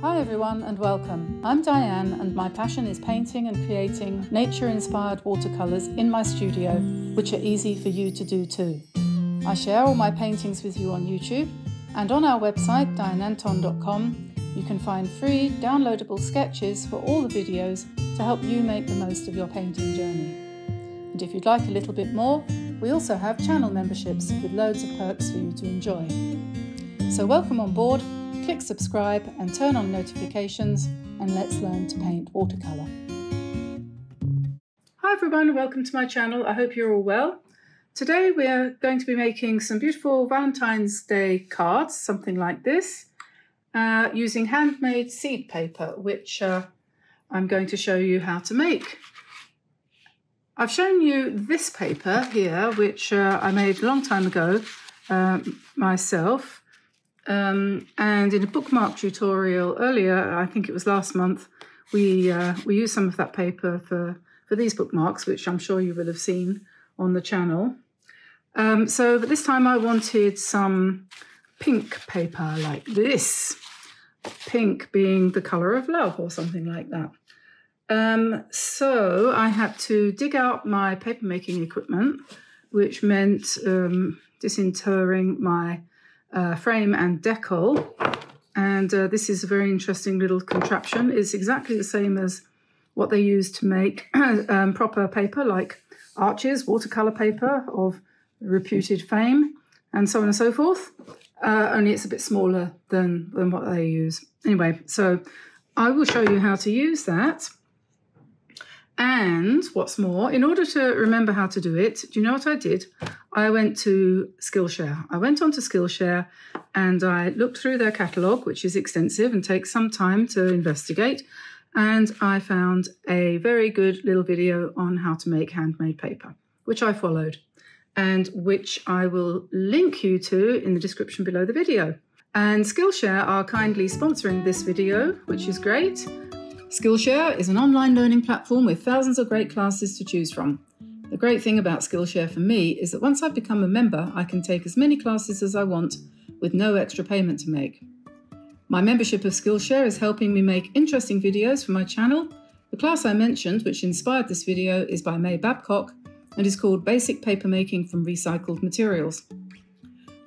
Hi everyone and welcome. I'm Diane and my passion is painting and creating nature-inspired watercolours in my studio, which are easy for you to do too. I share all my paintings with you on YouTube and on our website dianeanton.com you can find free downloadable sketches for all the videos to help you make the most of your painting journey. And if you'd like a little bit more, we also have channel memberships with loads of perks for you to enjoy. So welcome on board. Click subscribe and turn on notifications and let's learn to paint watercolour. Hi everyone, welcome to my channel. I hope you're all well. Today we're going to be making some beautiful Valentine's Day cards, something like this, using handmade seed paper, which I'm going to show you how to make. I've shown you this paper here, which I made a long time ago myself. And in a bookmark tutorial earlier, I think it was last month, we used some of that paper for these bookmarks, which I'm sure you will have seen on the channel. But this time I wanted some pink paper like this, pink being the colour of love or something like that. So I had to dig out my paper making equipment, which meant disinterring my frame and decal, and this is a very interesting little contraption. It's exactly the same as what they use to make proper paper like Arches, watercolour paper of reputed fame and so on and so forth, only it's a bit smaller than what they use. Anyway, so I will show you how to use that, and what's more, in order to remember how to do it, do you know what I did? I went to Skillshare. I went onto Skillshare and I looked through their catalogue, which is extensive and takes some time to investigate. And I found a very good little video on how to make handmade paper, which I followed and which I will link you to in the description below the video. And Skillshare are kindly sponsoring this video, which is great. Skillshare is an online learning platform with thousands of great classes to choose from. The great thing about Skillshare for me is that once I've become a member, I can take as many classes as I want with no extra payment to make. My membership of Skillshare is helping me make interesting videos for my channel. The class I mentioned, which inspired this video, is by May Babcock and is called Basic Paper Making from Recycled Materials.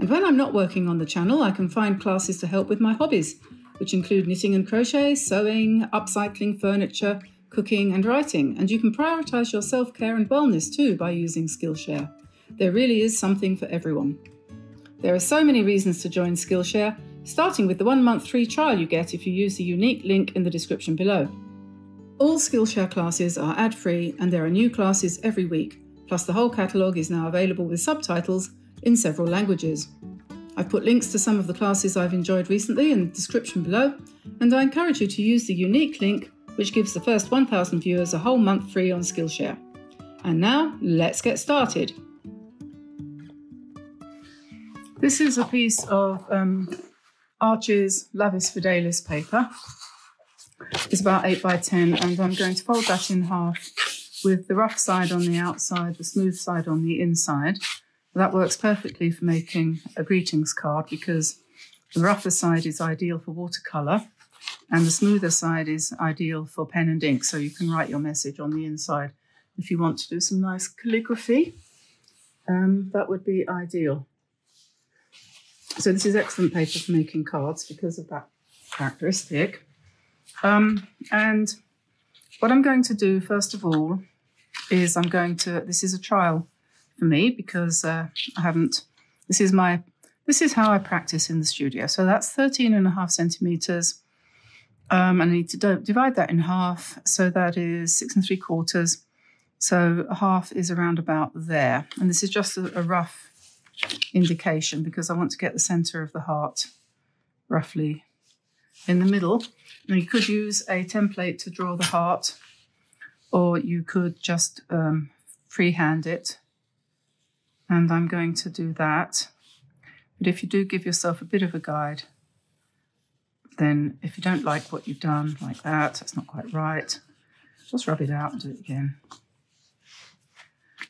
And when I'm not working on the channel, I can find classes to help with my hobbies, which include knitting and crochet, sewing, upcycling furniture, cooking and writing, and you can prioritise your self-care and wellness too by using Skillshare. There really is something for everyone. There are so many reasons to join Skillshare, starting with the 1 month free trial you get if you use the unique link in the description below. All Skillshare classes are ad-free and there are new classes every week, plus the whole catalogue is now available with subtitles in several languages. I've put links to some of the classes I've enjoyed recently in the description below, and I encourage you to use the unique link which gives the first 1,000 viewers a whole month free on Skillshare. And now, let's get started. This is a piece of Arches Lavis Fidelis paper. It's about 8 by 10, and I'm going to fold that in half with the rough side on the outside, the smooth side on the inside. That works perfectly for making a greetings card because the rougher side is ideal for watercolour, and the smoother side is ideal for pen and ink, so you can write your message on the inside. If you want to do some nice calligraphy, that would be ideal. So this is excellent paper for making cards because of that characteristic. And what I'm going to do, first of all, is I'm going to, this is a trial for me because I haven't, this is how I practice in the studio. So that's 13.5 centimetres. I need to divide that in half, so that is 6 3/4. So half is around about there. And this is just a rough indication because I want to get the centre of the heart roughly in the middle. Now you could use a template to draw the heart, or you could just freehand it. And I'm going to do that. But if you do give yourself a bit of a guide, then if you don't like what you've done, like that, that's not quite right, just rub it out and do it again.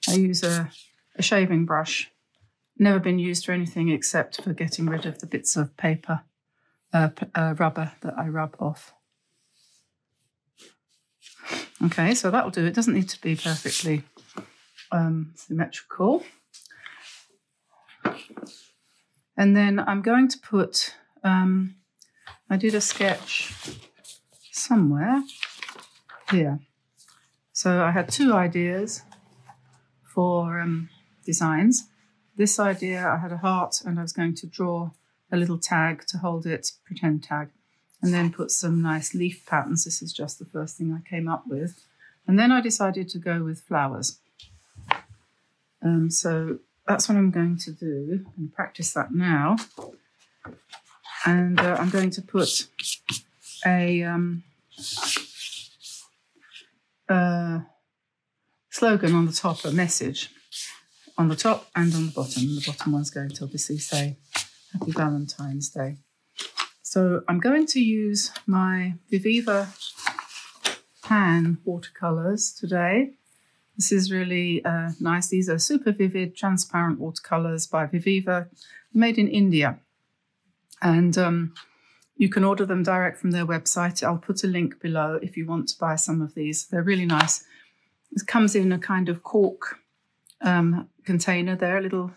I use a shaving brush, never been used for anything except for getting rid of the bits of paper rubber that I rub off. Okay, so that'll do. It doesn't need to be perfectly symmetrical. And then I'm going to put, I did a sketch somewhere here. So I had two ideas for designs. This idea, I had a heart and I was going to draw a little tag to hold it, pretend tag, and then put some nice leaf patterns. This is just the first thing I came up with. And then I decided to go with flowers. So that's what I'm going to do and practice that now. And I'm going to put a slogan on the top, a message on the top and on the bottom. The bottom one's going to obviously say Happy Valentine's Day. So I'm going to use my Viviva pan watercolors today. This is really nice. These are super vivid, transparent watercolors by Viviva, made in India. And you can order them direct from their website. I'll put a link below if you want to buy some of these. They're really nice. This comes in a kind of cork container there, a little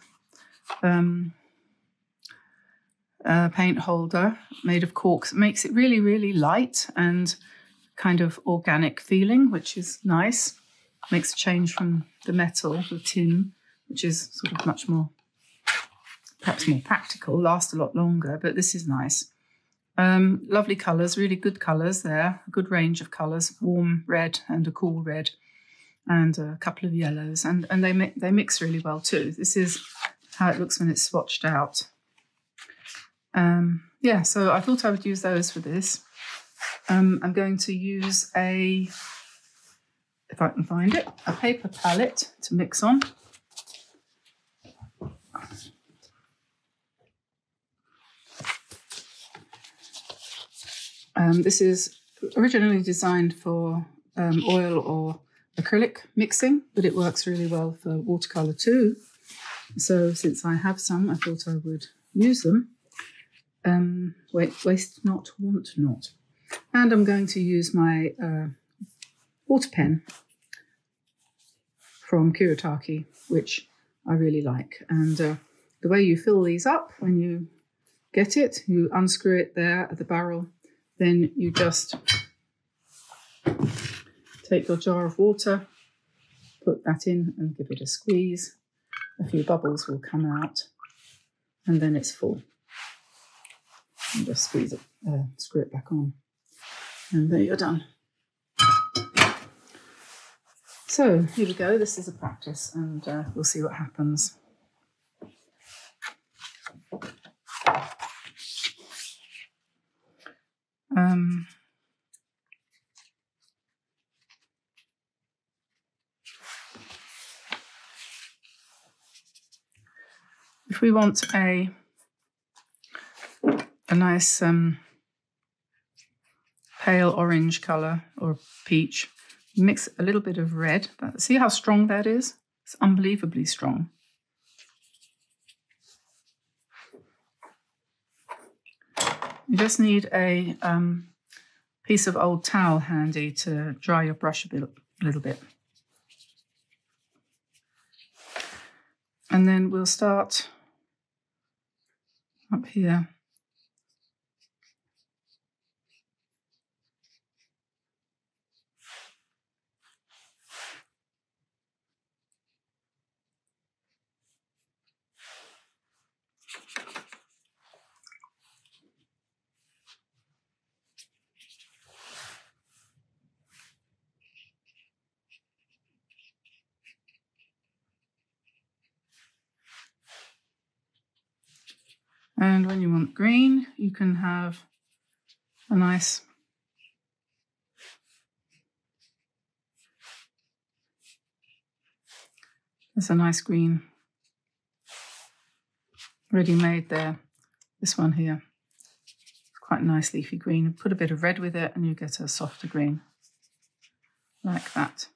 paint holder made of cork. It makes it really, really light and kind of organic feeling, which is nice. Makes a change from the metal, the tin, which is sort of much more, perhaps more practical, lasts a lot longer, but this is nice. Lovely colours, really good colours there, a good range of colours, warm red and a cool red and a couple of yellows, and they mix really well too. This is how it looks when it's swatched out. Yeah, so I thought I would use those for this. I'm going to use a, if I can find it, a paper palette to mix on. This is originally designed for oil or acrylic mixing, but it works really well for watercolor too. So since I have some, I thought I would use them. Waste not, want not. And I'm going to use my water pen from Kuretake, which I really like. And the way you fill these up when you get it, you unscrew it there at the barrel, then you just take your jar of water, put that in and give it a squeeze. A few bubbles will come out and then it's full. And just squeeze it, screw it back on. And there you're done. So here we go, this is a practice and we'll see what happens. If we want a nice pale orange colour or peach, mix a little bit of red. See how strong that is? It's unbelievably strong. You just need a piece of old towel handy to dry your brush a little bit. And then we'll start up here. And when you want green, you can have a nice green ready made there. This one here, it's quite a nice leafy green. Put a bit of red with it and you get a softer green like that.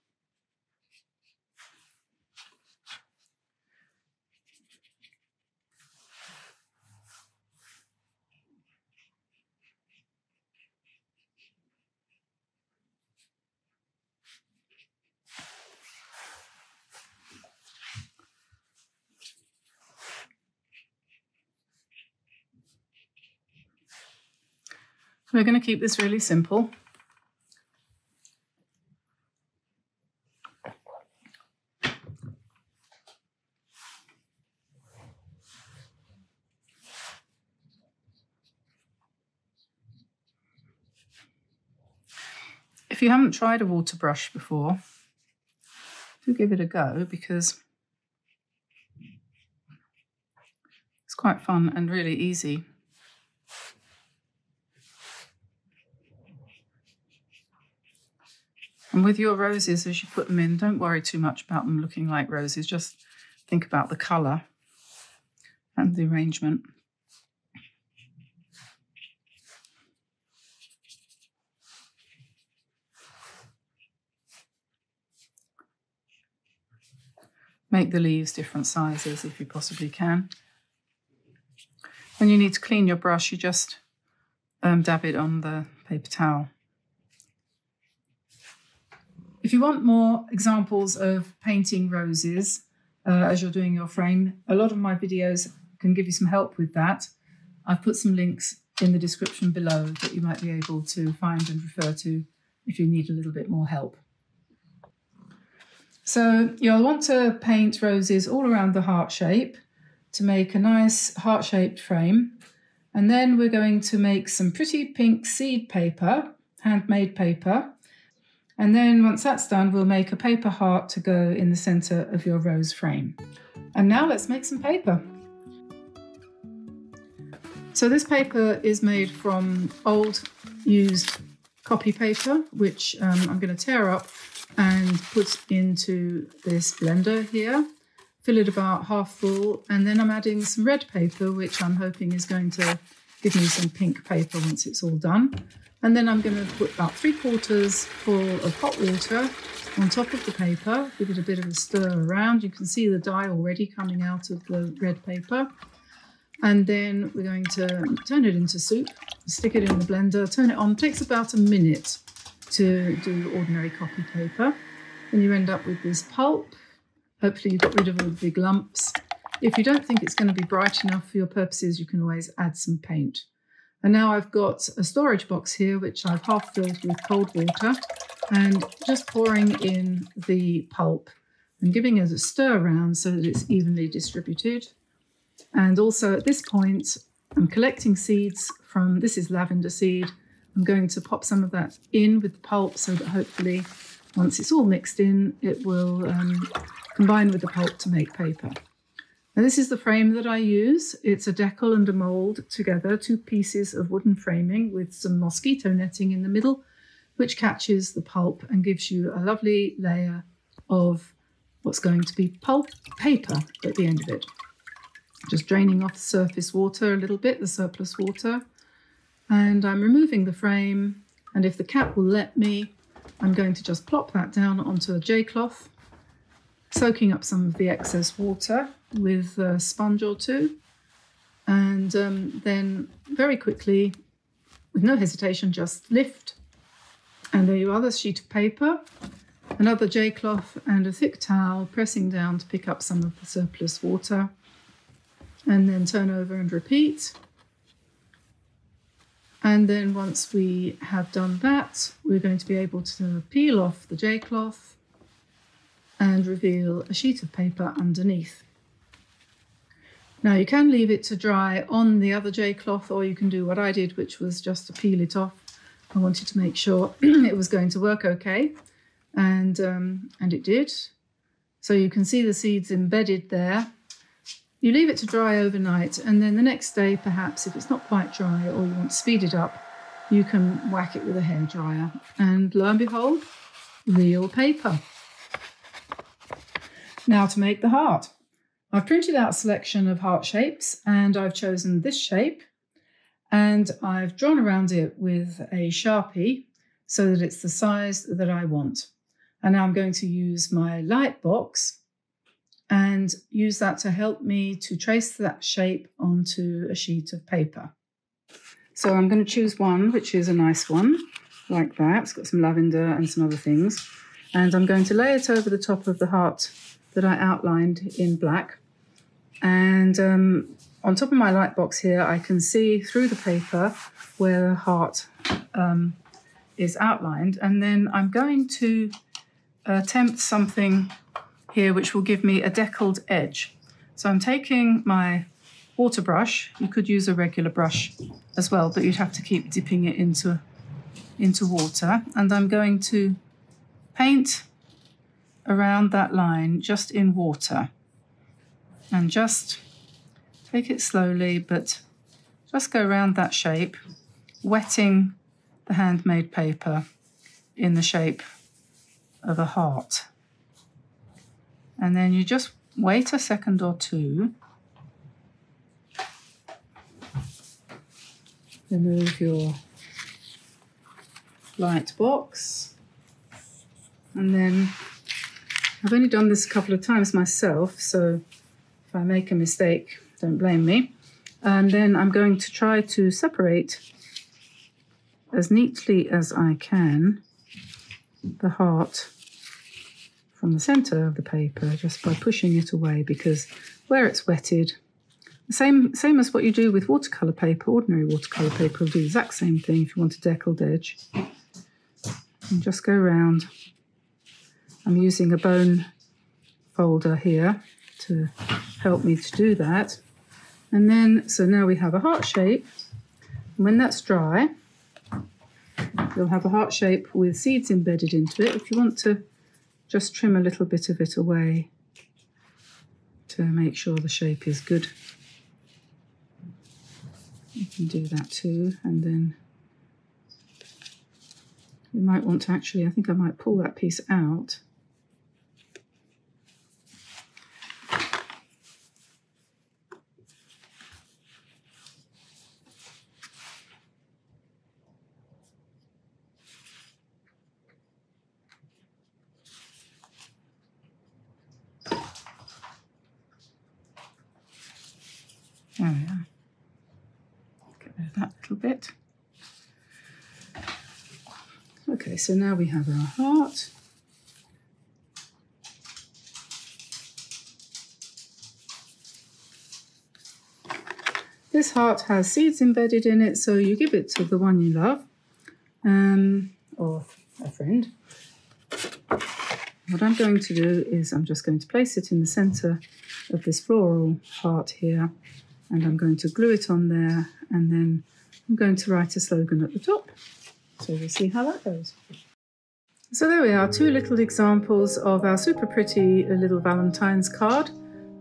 We're going to keep this really simple. If you haven't tried a water brush before, do give it a go because it's quite fun and really easy. And with your roses, as you put them in, don't worry too much about them looking like roses. Just think about the colour and the arrangement. Make the leaves different sizes if you possibly can. When you need to clean your brush, you just dab it on the paper towel. If you want more examples of painting roses as you're doing your frame, a lot of my videos can give you some help with that. I've put some links in the description below that you might be able to find and refer to if you need a little bit more help. So you'll want to paint roses all around the heart shape to make a nice heart-shaped frame. And then we're going to make some pretty pink seed paper, handmade paper. And then once that's done, we'll make a paper heart to go in the center of your rose frame. And now let's make some paper. So this paper is made from old used copy paper, which I'm going to tear up and put into this blender here, fill it about half full, and then I'm adding some red paper, which I'm hoping is going to give me some pink paper once it's all done. And then I'm going to put about 3/4 full of hot water on top of the paper, give it a bit of a stir around. You can see the dye already coming out of the red paper. And then we're going to turn it into soup, stick it in the blender, turn it on. It takes about a minute to do ordinary copy paper. And you end up with this pulp. Hopefully you got rid of all the big lumps. If you don't think it's going to be bright enough for your purposes, you can always add some paint. And now I've got a storage box here, which I've half filled with cold water, and just pouring in the pulp and giving it a stir around so that it's evenly distributed. And also at this point, I'm collecting seeds from, this is lavender seed. I'm going to pop some of that in with the pulp so that hopefully once it's all mixed in, it will combine with the pulp to make paper. And this is the frame that I use. It's a decal and a mould together, two pieces of wooden framing with some mosquito netting in the middle, which catches the pulp and gives you a lovely layer of what's going to be pulp paper at the end of it. Just draining off the surface water a little bit, the surplus water. And I'm removing the frame, and if the cat will let me, I'm going to just plop that down onto a J-cloth, soaking up some of the excess water with a sponge or two, and then very quickly, with no hesitation, just lift. And there you are, the sheet of paper, another J-cloth and a thick towel, pressing down to pick up some of the surplus water, and then turn over and repeat. And then once we have done that, we're going to be able to peel off the J-cloth and reveal a sheet of paper underneath. Now you can leave it to dry on the other J-cloth, or you can do what I did, which was just to peel it off. I wanted to make sure it was going to work okay, and it did. So you can see the seeds embedded there. You leave it to dry overnight, and then the next day, perhaps, if it's not quite dry or you want to speed it up, you can whack it with a hairdryer. And lo and behold, real paper. Now to make the heart. I've printed out a selection of heart shapes, and I've chosen this shape, and I've drawn around it with a Sharpie so that it's the size that I want. And now I'm going to use my light box and use that to help me to trace that shape onto a sheet of paper. So I'm going to choose one, which is a nice one, like that. It's got some lavender and some other things. And I'm going to lay it over the top of the heart that I outlined in black. And on top of my light box here, I can see through the paper where the heart is outlined. And then I'm going to attempt something here which will give me a deckled edge. So I'm taking my water brush. You could use a regular brush as well, but you'd have to keep dipping it into water. And I'm going to paint around that line just in water. And just take it slowly, but just go around that shape, wetting the handmade paper in the shape of a heart. And then you just wait a second or two. Remove your light box. And then I've only done this a couple of times myself, so if I make a mistake, don't blame me. And then I'm going to try to separate as neatly as I can the heart from the center of the paper just by pushing it away, because where it's wetted, same as what you do with watercolor paper, ordinary watercolor paper will do the exact same thing if you want a deckled edge. And just go around. I'm using a bone folder here to help me to do that. And then, so now we have a heart shape. And when that's dry, you'll have a heart shape with seeds embedded into it. If you want to just trim a little bit of it away to make sure the shape is good, you can do that too. And then you might want to actually, I think I might pull that piece out. There we are. Get rid of that little bit. Okay, so now we have our heart. This heart has seeds embedded in it, so you give it to the one you love, or a friend. What I'm going to do is I'm just going to place it in the centre of this floral heart here. And I'm going to glue it on there, and then I'm going to write a slogan at the top. So we'll see how that goes. So there we are, two little examples of our super pretty little Valentine's card.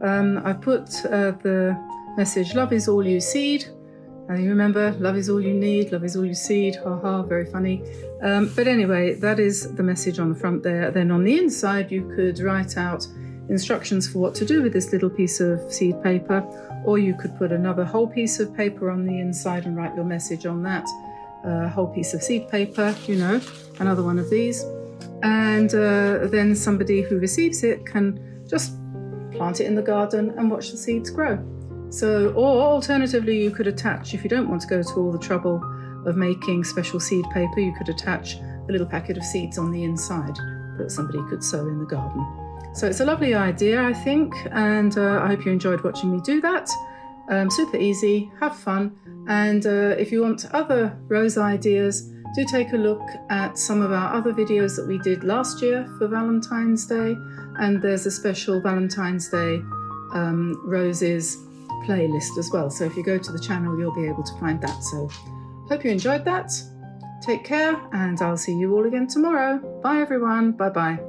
I put the message, love is all you seed. You remember, love is all you need, love is all you seed, haha, very funny. But anyway, that is the message on the front there. Then on the inside, you could write out instructions for what to do with this little piece of seed paper, or you could put another whole piece of paper on the inside and write your message on that whole piece of seed paper, you know, another one of these. And then somebody who receives it can just plant it in the garden and watch the seeds grow. So, or alternatively, you could attach, if you don't want to go to all the trouble of making special seed paper, you could attach a little packet of seeds on the inside that somebody could sow in the garden. So it's a lovely idea, I think, and I hope you enjoyed watching me do that. Super easy, have fun, and if you want other rose ideas, do take a look at some of our other videos that we did last year for Valentine's Day, and there's a special Valentine's Day roses playlist as well, so if you go to the channel you'll be able to find that. So hope you enjoyed that, take care, and I'll see you all again tomorrow. Bye everyone, bye bye.